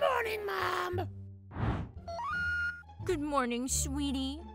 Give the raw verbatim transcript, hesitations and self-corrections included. Good morning, Mom. Good morning, sweetie.